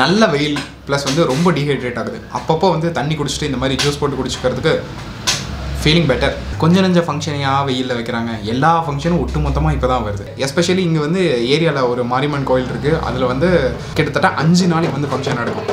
நல்ல வெயில் ப்ளஸ் வந்து ரொம்ப டீஹைட்ரேட் ஆகுது. அப்பப்போ வந்து தண்ணி குடிச்சிட்டு இந்த மாதிரி ஜூஸ் போட்டு குடிச்சிக்கிறதுக்கு ஃபீலிங் பெட்டர். கொஞ்சம் நஞ்ச ஃபங்க்ஷனையாக வெயிலில் வைக்கிறாங்க. எல்லா ஃபங்க்ஷனும் ஒட்டு மொத்தமாக இப்போ தான் வருது. எஸ்பெஷலி இங்கே வந்து ஏரியாவில் ஒரு மாரியம்மன் கோயில் இருக்குது. அதில் வந்து கிட்டத்தட்ட 5 நாளைக்கு வந்து ஃபங்க்ஷன் நடக்கும்.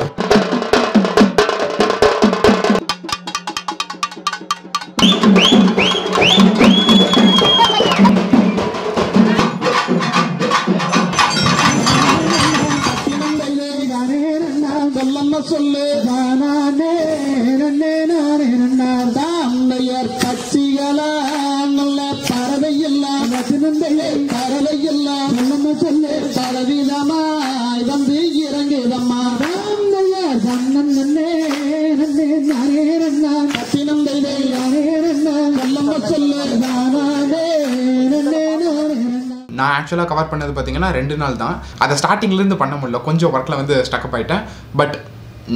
நான் ஆக்சுவலாக கவர் பண்ணது பார்த்தீங்கன்னா 2 நாள் தான். அதை ஸ்டார்டிங்லேருந்து பண்ண முடியல, கொஞ்சம் ஒர்க்கில் வந்து ஸ்டக்கப் ஆகிட்டேன். பட்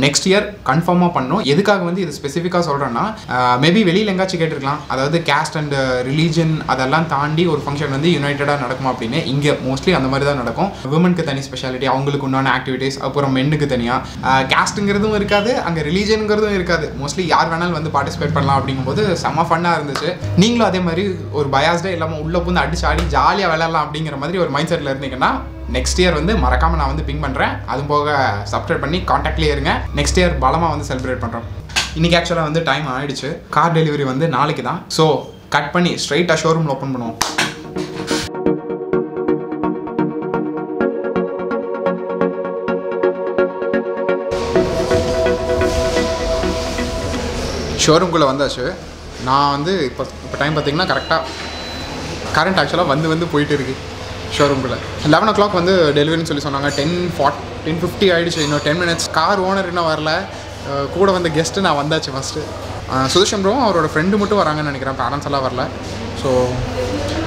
நெக்ஸ்ட் இயர் கன்ஃபார்மாக பண்ணோம். எதுக்காக வந்து இது ஸ்பெசிஃபிக்காக சொல்கிறேன்னா, மேபி வெளியில் எங்காச்சும் கேட்டிருக்கலாம், அதாவது கேஸ்ட் அண்ட் ரிலீஜன் அதெல்லாம் தாண்டி ஒரு ஃபங்க்ஷன் வந்து யுனைட்டடாக நடக்குமா அப்படின்னு. இங்கே மோஸ்ட்லி அந்த மாதிரி தான் நடக்கும். விமனுக்கு தனி ஸ்பெஷாலிட்டி, அவங்களுக்கு உண்டான ஆக்டிவிட்டீஸ், அப்புறம் மென்னுக்கு தனியாக கேஸ்ட்டுங்கிறதும் இருக்காது, அங்கே ரிலீஜனுங்கிறதும் இருக்காது. மோஸ்ட்லி யார் வேணாலும் வந்து பார்ட்டிசிபேட் பண்ணலாம். அப்படிங்கும்போது செம்ம ஃபன்னாக இருந்துச்சு. நீங்களும் அதே மாதிரி ஒரு பயாஸ்டே இல்லாமல் உள்ளே புந்து அடிச்சு ஆடி ஜாலியாக விளையாடலாம் அப்படிங்கிற மாதிரி ஒரு மைண்ட் செட்டில் இருந்தீங்கன்னா நெக்ஸ்ட் இயர் வந்து மறக்காமல் நான் வந்து பிங் பண்ணுறேன். அது போக சப்ஸ்கிரைப் பண்ணி காண்டாக்ட்லேயே இருங்க. நெக்ஸ்ட் இயர் பலமாக வந்து செலிப்ரேட் பண்ணுறோம். இன்றைக்கி ஆக்சுவலாக வந்து டைம் ஆகிடுச்சு. கார் டெலிவரி வந்து நாளைக்கு தான். ஸோ கட் பண்ணி ஸ்ட்ரைட்டாக ஷோரூமில் ஓப்பன் பண்ணுவோம். ஷோரூம்குள்ளே வந்தாச்சு. நான் வந்து இப்போ டைம் பார்த்திங்கன்னா கரெக்டாக கரண்ட் ஆக்சுவலாக வந்து வந்து போயிட்டு இருக்குது. ஷோரூம்குள்ளே 11 o'clock வந்து டெலிவரின்னு சொல்லி சொன்னாங்க. 10:50 ஆகிடுச்சு. இன்னும் 10 minutes. கார் ஓனர் இன்னும் வரல. கூட வந்து கெஸ்ட்டு நான் வந்தாச்சு. ஃபஸ்ட்டு சுதர்ஷன் ப்ரோவும் அவரோட ஃப்ரெண்டு மட்டும் வராங்கன்னு நினைக்கிறேன். பேரண்ட்ஸ் எல்லாம் வரல. ஸோ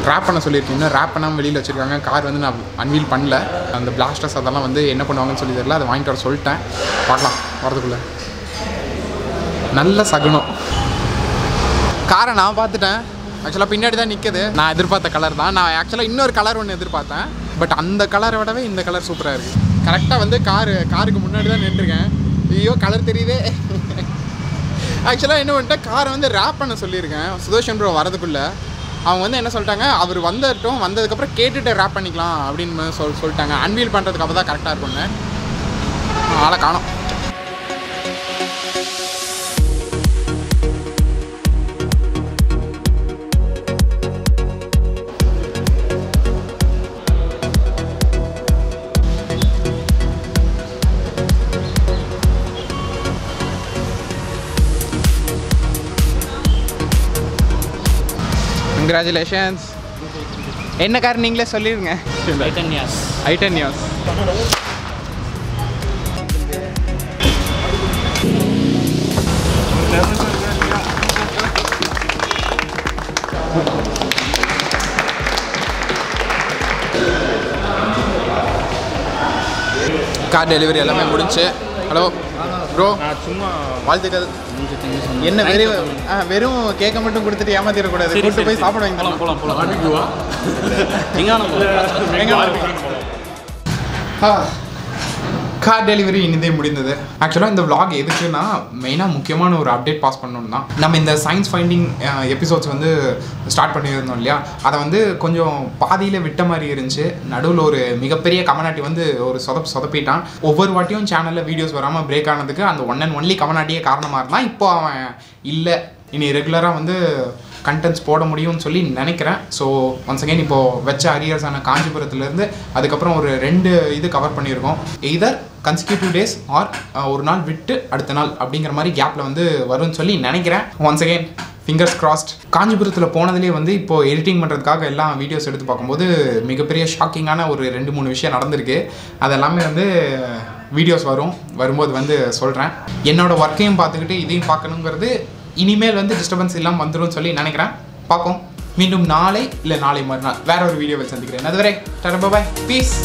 ரேப் பண்ண சொல்லியிருக்கேன். இன்னும் ரேப் பண்ணாமல் வெளியில் வச்சுருக்காங்க. கார் வந்து நான் அன்வீல் பண்ணல. அந்த பிளாஸ்டர்ஸ் அதெல்லாம் வந்து என்ன பண்ணுவாங்கன்னு சொல்லி தெரியல. அதை வாங்கிட்டு வர சொல்லிட்டேன். பார்க்கலாம் வரதுக்குள்ளே. நல்ல சகுனம். காரை நான் பார்த்துட்டேன். ஆக்சுவலாக பின்னாடி தான் நிற்குது. நான் எதிர்பார்த்த கலர் தான். நான் ஆக்சுவலாக இன்னொரு கலர் ஒன்று எதிர்பார்த்தேன். பட் அந்த கலரை விடவே இந்த கலர் சூப்பராக இருக்குது. கரெக்டாக வந்து காருக்கு முன்னாடி தான் நின்றுருக்கேன். ஐயோ கலர் தெரியுதே. ஆக்சுவலாக என்ன பண்ணிட்டேன், காரை வந்து ரேப் பண்ண சொல்லியிருக்கேன் சுதர்ஷன் ப்ரோ வரதுக்குள்ளே. அவங்க வந்து என்ன சொல்லிட்டாங்க, அவர் வந்துட்டோம், வந்ததுக்கப்புறம் கேட்டுட்டு ரேப் பண்ணிக்கலாம் அப்படின்னு சொல்லிட்டாங்க. அன்வீல் பண்ணுறதுக்கு அப்போ தான் கரெக்டாக இருக்கும்னு. ஆளை காணோம். Congratulations. என்ன கார் நீங்களே சொல்லிருங்க. ஐட்டன்யாஸ். கார் டெலிவரி எல்லாமே முடிஞ்சு. ஹலோ ப்ரோ, சும்மா வாழ்த்துக்கள். என்ன வெறும் கேட்க மட்டும் கொடுத்துட்டு ஏமாத்திடக்கூடாது. கூட்டு போய் சாப்பிட வைங்க. கார் டெலிவரி இனிதே முடிந்தது. ஆக்சுவலாக இந்த vlog எதுக்குன்னா, மெயினாக முக்கியமான ஒரு அப்டேட் பாஸ் பண்ணணும்னா, நம்ம இந்த சயின்ஸ் ஃபைண்டிங் எபிசோட்ஸ் வந்து ஸ்டார்ட் பண்ணியிருந்தோம் இல்லையா, அதை வந்து கொஞ்சம் பாதியில் விட்ட மாதிரி இருந்துச்சு. நடுவில் ஒரு மிகப்பெரிய கமநாட்டி வந்து ஒரு சொதப்பிட்டான். ஒவ்வொரு வாட்டியும் சேனலில் வீடியோஸ் வராமல் பிரேக் ஆனதுக்கு அந்த 1 and only கமநாட்டியே காரணமாக இருந்தான். இப்போ அவன் இல்லை, இனி ரெகுலராக வந்து கண்டென்ட்ஸ் போட முடியும்னு சொல்லி நினைக்கிறேன். ஸோ ஒன்ஸ் அகெயின் இப்போது வச்ச அரியர்ஸான காஞ்சிபுரத்துலேருந்து அதுக்கப்புறம் ஒரு 2 இது கவர் பண்ணியிருக்கோம். எய்தர் கன்சிக்யூட்டிவ் டேஸ் ஆர் ஒரு நாள் விட்டு அடுத்த நாள் அப்படிங்கிற மாதிரி கேப்பில் வந்து வரும்னு சொல்லி நினைக்கிறேன். Once again fingers crossed. காஞ்சிபுரத்தில் போனதிலே வந்து இப்போ எடிட்டிங் பண்றதுக்காக எல்லா வீடியோஸ் எடுத்து பாக்கும்போது மிகப்பெரிய ஷாக்கிங்கான ஒரு 2-3 விஷயம் நடந்துருக்கு. அதெல்லாம் வந்து வீடியோஸ் வரும்போது வந்து சொல்றேன். என்னோட வர்க்கையும் பார்த்துக்கிட்டு இதையும் பார்க்கணும்ங்கிறது இனிமேல் வந்து டிஸ்டர்பன்ஸ் இல்லாம வந்துரும்னு சொல்லி நினைக்கிறேன். பாப்போம். மீண்டும் நாளை இல்ல நாளை மறுநாள் வேற ஒரு வீடியோவை சந்திக்கிறேன். அதுவரை டாடா பை பை. பீஸ்.